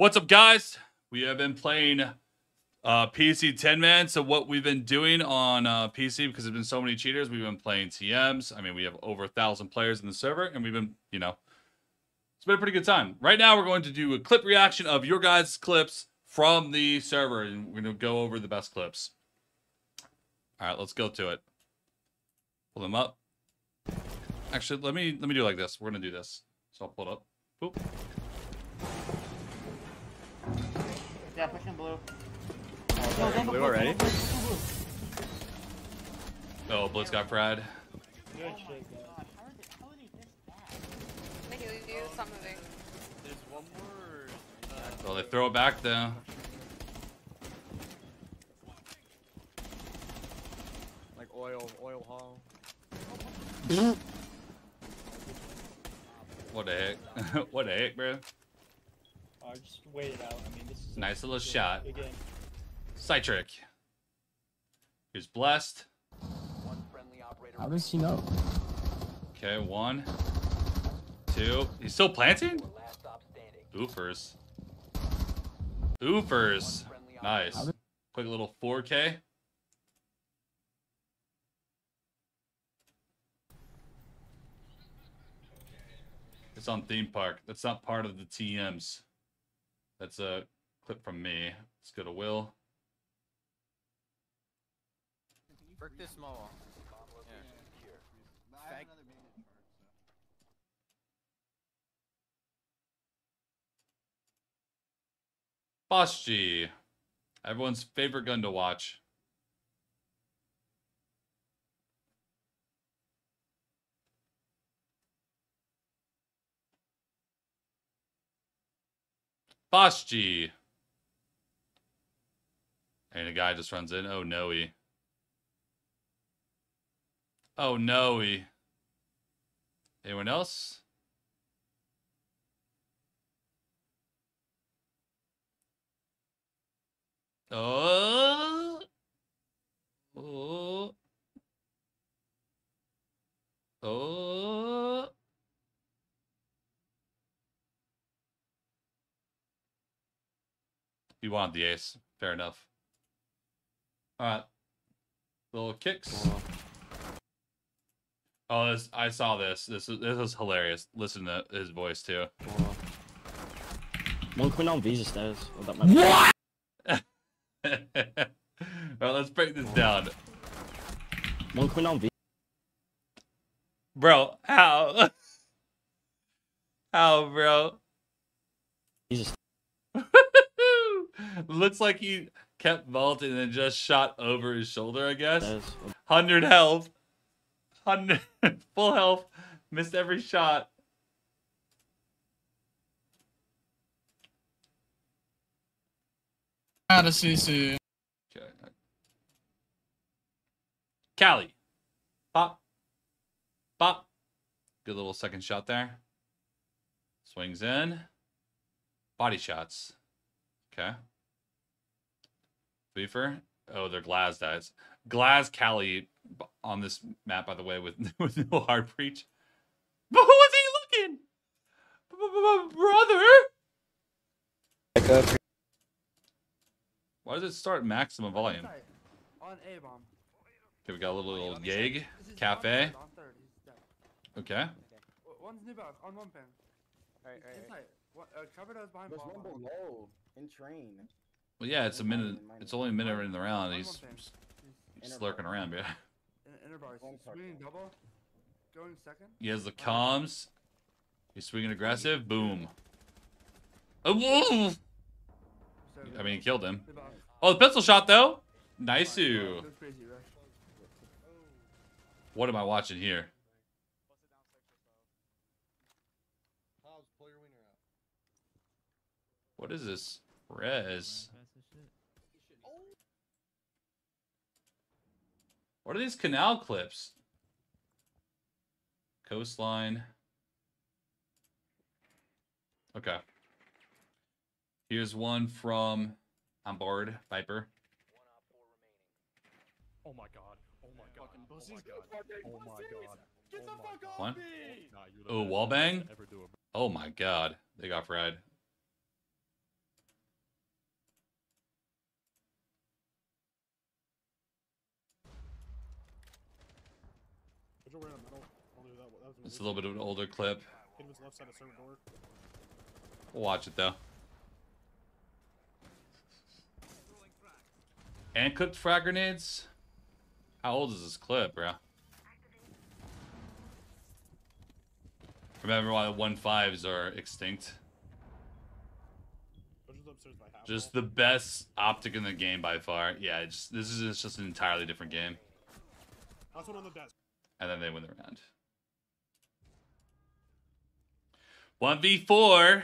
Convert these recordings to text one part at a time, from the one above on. What's up, guys? We have been playing PC 10-man. So what we've been doing on PC, because there's been so many cheaters, we've been playing TMs. I mean, we have over 1,000 players in the server, and we've been, you know, it's been a pretty good time. Right now, we're going to do a clip reaction of your guys' clips from the server, and we're going to go over the best clips. All right, let's go to it. Pull them up. Actually, let me do it like this. We're going to do this. So I'll pull it up. Boop. Yeah, push in blue. Oh, no, blue already? Oh, Blitz got fried. Oh my gosh, how are they this bad? They can do something. There's one more... well, they throw it back, though. Like oil haul. What the heck? What the heck, bro? I just wait it out. I mean, this is nice little shot. Cytrick. He's blessed. One friendly operator. How does he know? Okay, 1, 2. He's still planting? Oofers. Oofers. Nice. Quick little 4K. It's on theme park. That's not part of the TMs. That's a clip from me. Let's go to Will. Break this mall. Yeah. Boss G. Everyone's favorite gun to watch. Boshji. And a guy just runs in. Oh, no, he. Oh, no, he. Anyone else? Oh. Oh. Oh. You want the ace. Fair enough. Alright. Little kicks. Oh, this, I saw this. This is hilarious. Listen to his voice, too. One queen on Visa stairs. What? Alright, let's break this down. One queen on Visa. Bro, how? How, bro? Visa. Looks like he kept vaulting and just shot over his shoulder, I guess. 100 health. 100 full health. Missed every shot. Out of CC. Okay. Callie. Pop. Pop. Good little second shot there. Swings in. Body shots. Okay. Beaver. Oh, they're Glass dies. Glass Cali on this map, by the way, with no hard breach. But who was he looking? Brother. Why does it start maximum volume? On A bomb. Okay, we got a little Yag Cafe. Okay. One's new box on one pen. Alright. What, there's one below in train. Well, yeah, it's a minute. It's only a minute in the round. He's slurking around, yeah. He has the comms. He's swinging aggressive. Boom. Oh, I mean, he killed him. Oh, the pistol shot though. Nice. What am I watching here? What is this? Res. What are these canal clips? Coastline. Okay. Here's one from On Board Viper. Oh my god. Oh my god. Oh my god. Get the fuck off me! Oh, wallbang? Oh my god. They got fried. It's a little bit of an older clip. We'll watch it though. And clipped frag grenades? How old is this clip, bro? Remember why the 1.5s are extinct. Just the best optic in the game by far. Yeah, it's just an entirely different game. And then they win the round. 1v4.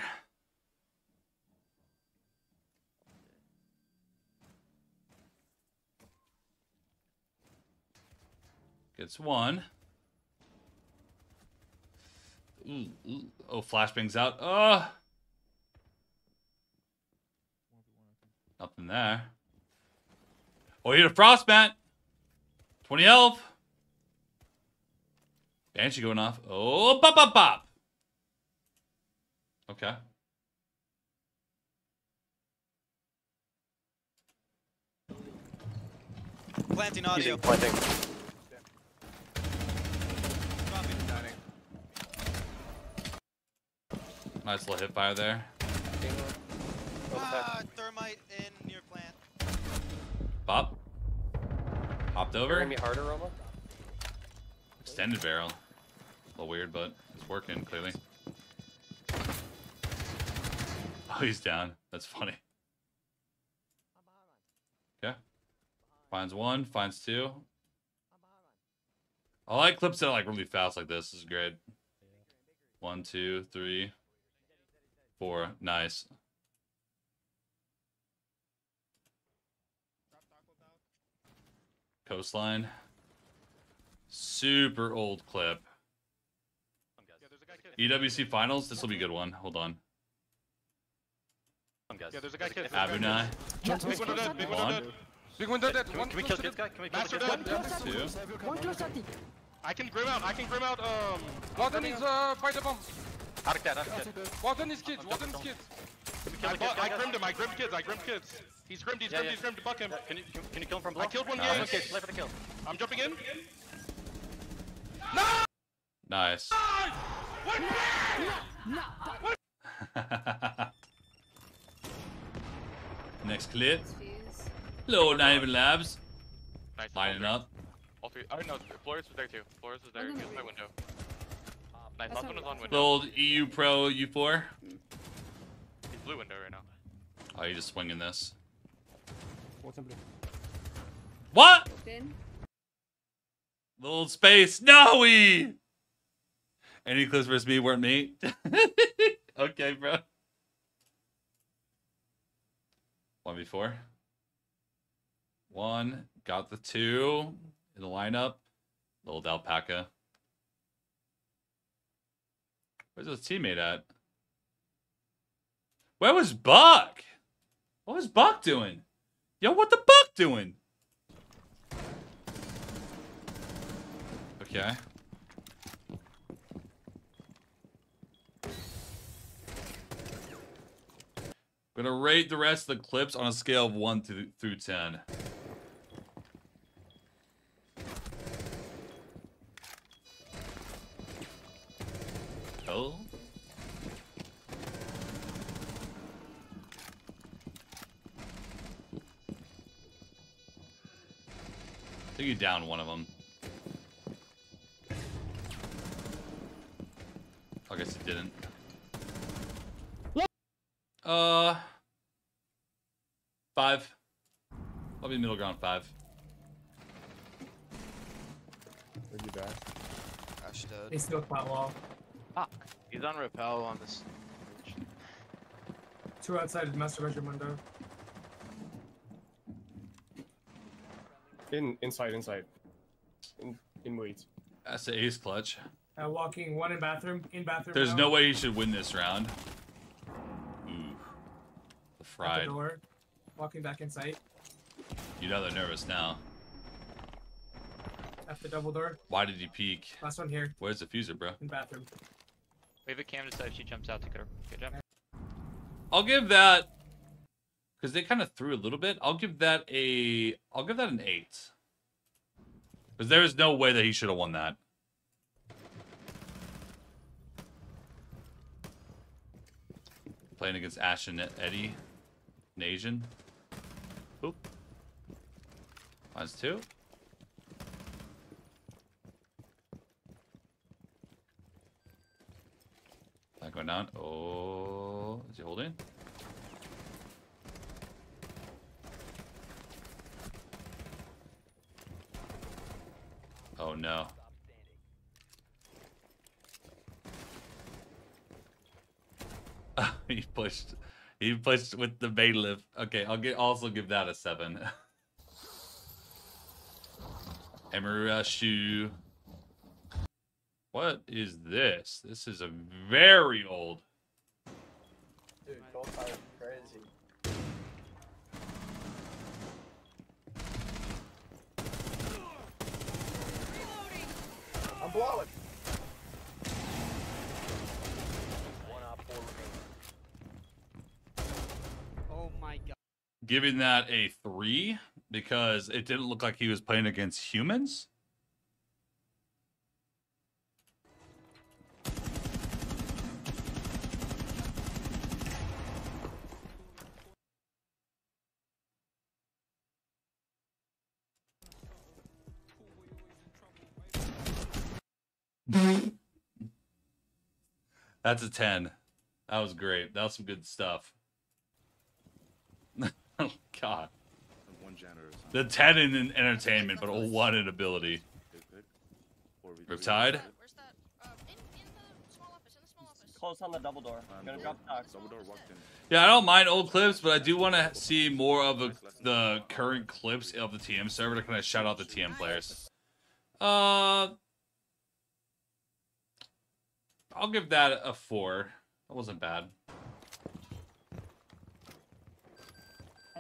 Gets one. Ooh, ooh. Oh, flashbang's out. Oh! Nothing there. Oh, you hit a frost, Matt. 20 elf. Banshee going off. Oh, pop, pop, pop. Okay. Planting audio. Planting. Nice little hip fire there. Thermite in near plant. Pop. Hopped over. Gonna be harder, Roma. Extended barrel. A little weird, but it's working clearly. Oh, he's down. That's funny. Okay. Finds one. Finds two. I like clips that are like really fast like this. This is great. 1, 2, 3, 4. Nice. Coastline. Super old clip. EWC finals. This will be a good one. Hold on. Abunai. Big window dead. Can we kill this guy? Can we kill this guy? Two. I can grim out. Walton is by the bomb. Walton is kids. I grimmed kids. He's grimmed. Buck him. Can you kill him from block? I killed one guy. Okay, play for the kill. I'm jumping in. No! Nice. What? Next clip. Hello, Naven Labs. Nice. Lining up. All three. Oh no, Flores was there too. Flores was there. He was by window. Nice. Last one was on window. Old EU Pro U4. He's blue window right now. Oh, you're just swinging this. What? Little space. No, we. Any clips versus me weren't me. Okay, bro. 1v4. One. Got the two. In the lineup, the old alpaca. Where's his teammate at? Where was Buck? What was Buck doing? Yo, what the Buck doing? Okay. I'm gonna rate the rest of the clips on a scale of 1 through 10. I think you down one of them. I guess it didn't. Five. I'll be middle ground 5. Where'd you die? Gosh, dude. He's still quite long. Fuck. He's on rappel on this. Two outside the master bedroom window. Inside. In weeds. That's the ace clutch. Walking one in bathroom. There's no way he should win this round. Ooh. The fried. At the door. Walking back in sight. You know they're nervous now. After double door. Why did he peek? Last one here. Where's the fuser, bro? In bathroom. We have a cam to side. She jumps out to get her. Good job. I'll give that, because they kind of threw a little bit. I'll give that an 8. Because there is no way that he should have won that. Playing against Ash and Eddie. An Asian. Oop. Mine's two. That going down. Oh, is he holding? Oh no. He pushed. He pushed with the main lift. Okay, I'll get. Also give that a 7. Emerashu. What is this? This is a very old. Dude, gold fire is crazy. I'm blowing. Oh my god. Giving that a 3 because it didn't look like he was playing against humans. That's a 10. That was great. That was some good stuff. Oh, God. The 10 in entertainment, but a 1 in ability. Riptide? Where's that? In the small office. Close on the double door. Gonna drop the double door walked in. Yeah, I don't mind old clips, but I do want to see more of the current clips of the TM server to kind of shout out the TM players. I'll give that a 4. That wasn't bad.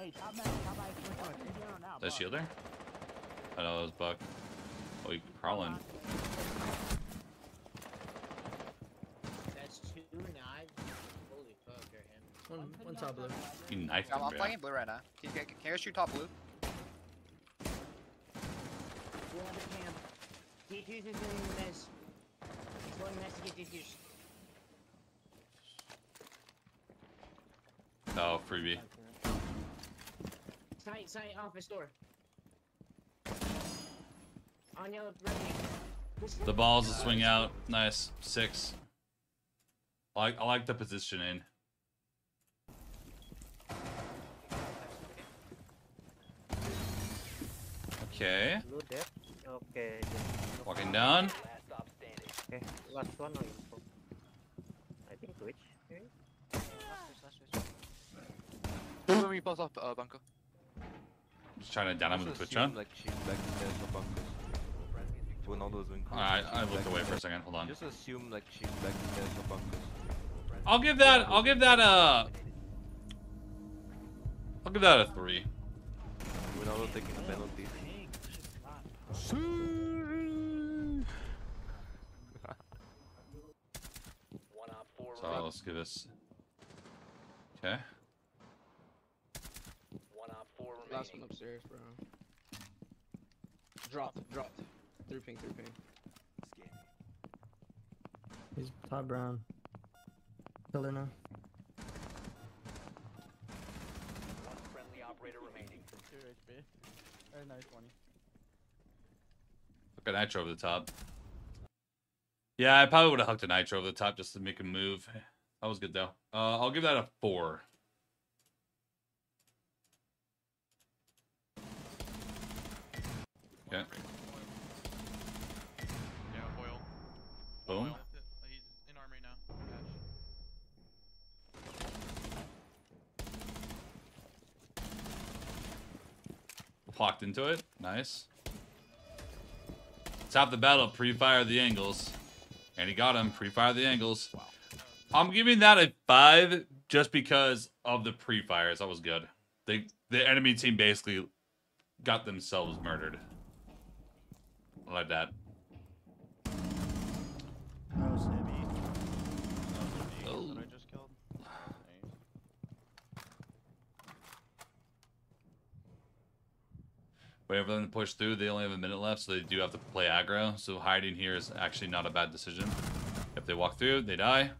Is that shield there? I know that was Buck. Oh, you can crawl in. That's 2 knives. Holy fuck, they're him. One top blue. You knifed him, bro. I'm playing blue right now. Can you shoot top blue? Oh, freebie. Side office door. On yellow, the balls will swing out. Nice. 6. I like the positioning. Okay. Okay. Walking down. Okay, last one on info. I think Twitch. Okay. Last we pass off bunker. Just trying to down him with the Twitch, huh? Like, alright, I looked away for a second, hold on. Just assume like she's back there for bunkers. I'll give that a 3. We're not taking a penalty. So let's give this. Okay. 1 op 4 remaining. Last one upstairs, bro. Dropped. Through ping. He's top brown. Killer now. 1 friendly operator remaining. 2 HP. Very nice 20. Look at Nitro over the top. Yeah, I probably would have hooked a Nitro over the top just to make him move. That was good, though. I'll give that a 4. Okay. Yeah, oil. Boom. He's in armory now. Locked into it. Nice. Top the battle. Pre-fire the angles. And he got him. Pre-fire the angles. Wow. I'm giving that a 5 just because of the pre-fires. That was good. The enemy team basically got themselves murdered. I like that. That was heavy. That was that I just killed. Wait for them to push through. They only have a minute left, so they do have to play aggro. So hiding here is actually not a bad decision. If they walk through, they die.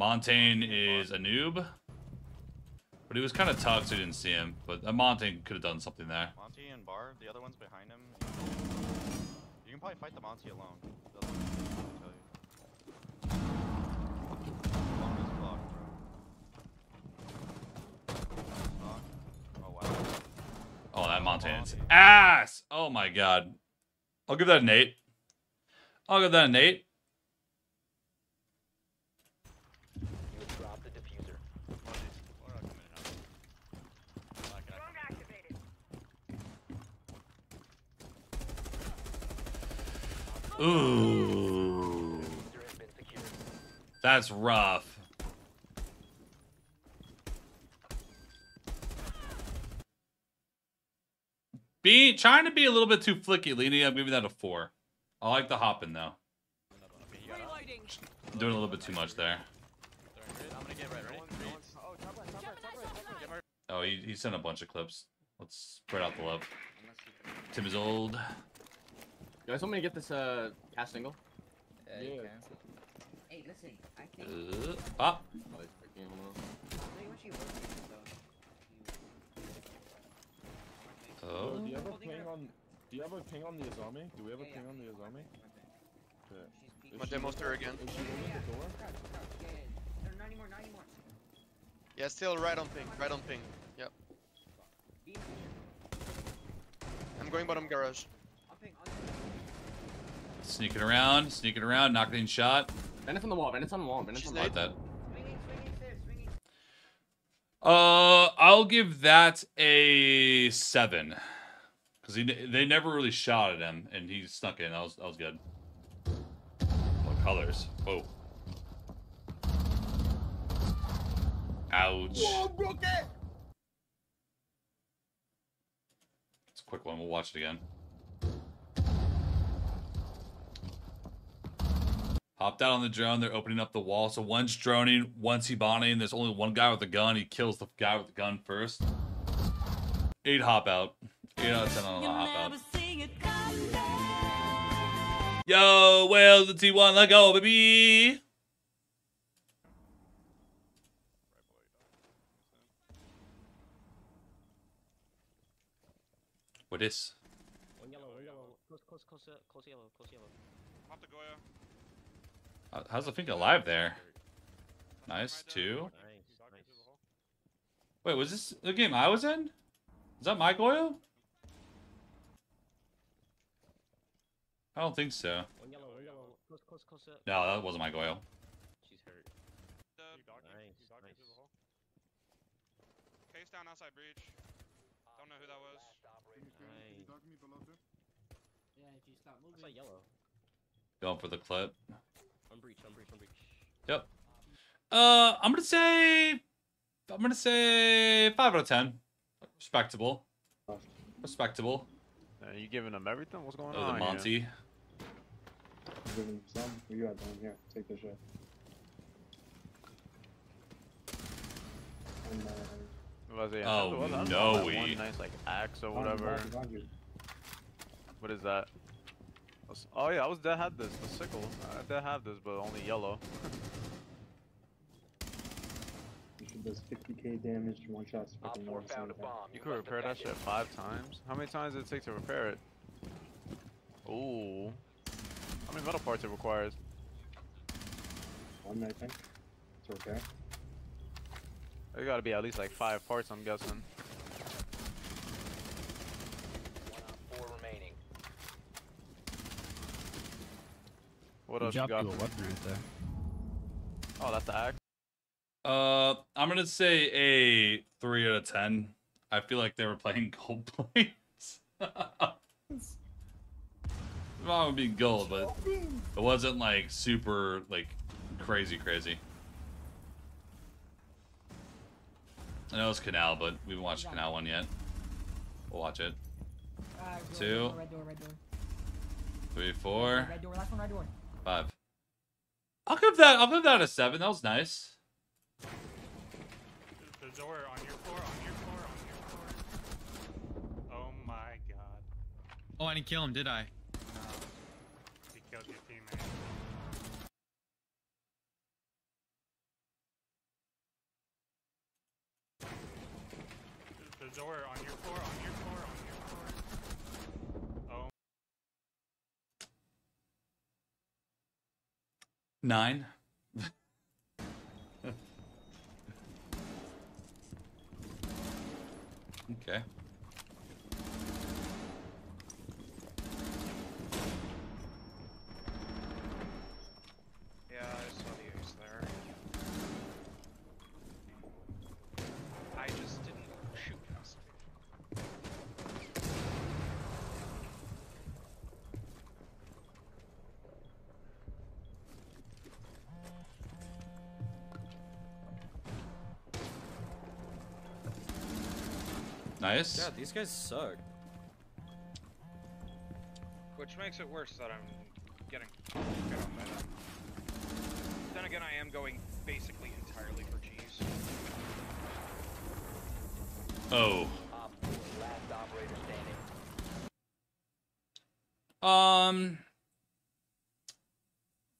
Montane is a noob. But he was kind of tucked, so you didn't see him. But Monty could have done something there. Monty and Bar, the other one's behind him. You can probably fight the Monty alone. The other one's gonna kill you. Along this block, bro. Block. Oh, wow. Oh, that Montane's ass! Oh, my God. I'll give that an 8. I'll give that an 8. Ooh, that's rough. Trying to be a little bit too flicky, Lenny. I'm giving that a 4. I like the hopping though. I'm doing a little bit too much there. Oh, he sent a bunch of clips. Let's spread out the love. Tim is old. You guys want me to get this cast single? Yeah. You can. Hey, listen, I think. Pop. Oh. Do you have a ping on? Do you have a ping on the Azami? Do we have a ping on the Azami? Okay. My demo's there again. Is she in the door? Yeah, 90 more, 90 more. Yeah, still right on ping, right on ping. Yep. I'm going bottom garage. Sneaking around, not getting shot. Bennett's on the wall, Bennett's on the wall, Bennett's on the wall. Like that. I'll give that a 7. Because they never really shot at him, and he snuck in. I was good. What colors? Whoa. Ouch. Whoa, broke it! It's a quick one, we'll watch it again. Hopped out on the drone. They're opening up the wall. So one's droning, one's Hibani, and there's only one guy with a gun. He kills the guy with the gun first. 8 hop out. 8 out of 10 on the hop out. Yo, well, the T1, let go, baby. What is? Close yellow, close yellow. Pop the Goyo. How's the thing alive there? Nice, 2. Wait, was this the game I was in? Is that my Goyo? I don't think so. No, that wasn't my Goyo. She's hurt. Case down outside breach. Don't know who that was. Yeah, if you stop moving. Going for the clip. On breach. Yep. I'm gonna say 5 out of 10. Respectable. Respectable. Are you giving them everything? What's going on? Oh, the Monty. Here? I'm giving them some. What you got down here? Take this shit. And, oh no! One nice like axe or whatever. What is that? Oh yeah, I was dead had this, a sickle. I did have this, but only yellow. It does 50k damage, one shot. Found a bomb. You could repair that shit 5 times. How many times does it take to repair it? Ooh. How many metal parts it requires? 1, I think. It's okay. There gotta be at least like 5 parts, I'm guessing. 1 on 4 remaining. What else you got? Oh, that's the axe. I'm gonna say a 3 out of 10. I feel like they were playing gold plates. Well, it would be gold, but it wasn't like super like crazy. I know it's Canal, but we haven't watched the Canal one yet. We'll watch it. 2. Red door. 3, 4. Red door, last one, red door. 5. I'll give that a 7. That was nice. The door on your floor. Oh my God. Oh, I didn't kill him, did I? No. He killed your teammate. the door on your floor, on your floor, on your floor. Oh. 9. Okay. Yeah, I saw the ace there. I just didn't shoot past it. Nice. Yeah, these guys suck. Which makes it worse that I'm getting off by that. Then again, I am going basically entirely for cheese. Oh. Last operator standing.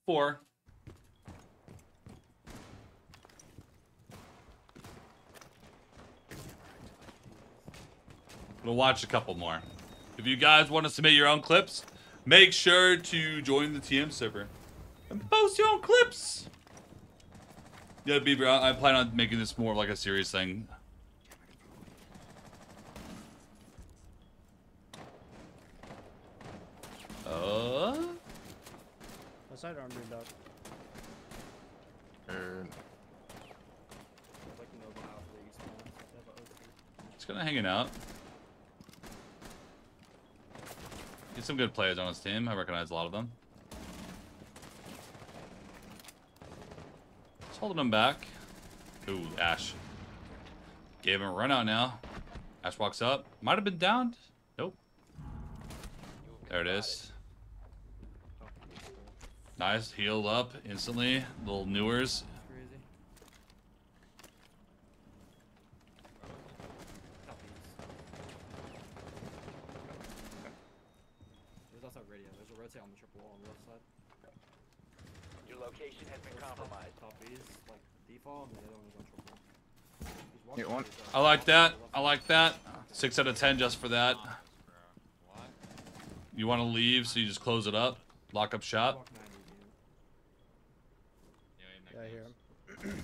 4. We'll watch a couple more. If you guys want to submit your own clips, make sure to join the TM server. And post your own clips! Yeah, Beaver, I plan on making this more of like a serious thing. What side arm do you have? It's kind of hanging out. Get some good players on his team. I recognize a lot of them. Holding him back. Ooh, Ash. Gave him a run out now. Ash walks up. Might have been downed. Nope. There it is. Nice. Healed up instantly. Little newers. There's also a radio. There's a rotate on the triple wall on the left side. Your location has been compromised. Top is like default, and the other one is on triple. I like that. I like that. 6 out of 10 just for that. You want to leave, so you just close it up, lock up shop. Yeah, I hear him. On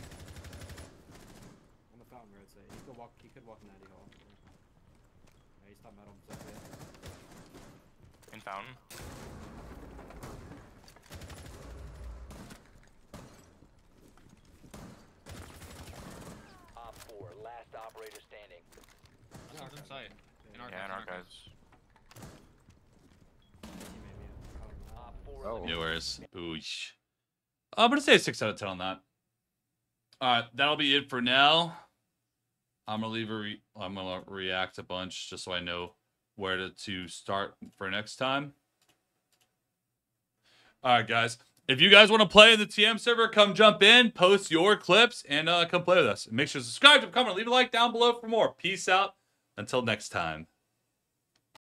the fountain road, say he could walk. He could walk 90 hall. Yeah, he's not metal. In fountain. Last operator standing. Someone's inside. In our guys. Oh. Viewers. Oosh. I'm gonna say 6 out of 10 on that. All right, that'll be it for now. I'm gonna leave a I'm gonna react a bunch just so I know where to start for next time. All right, guys. If you guys want to play in the TM server, come jump in, post your clips, and come play with us. Make sure to subscribe, to comment, leave a like down below for more. Peace out. Until next time.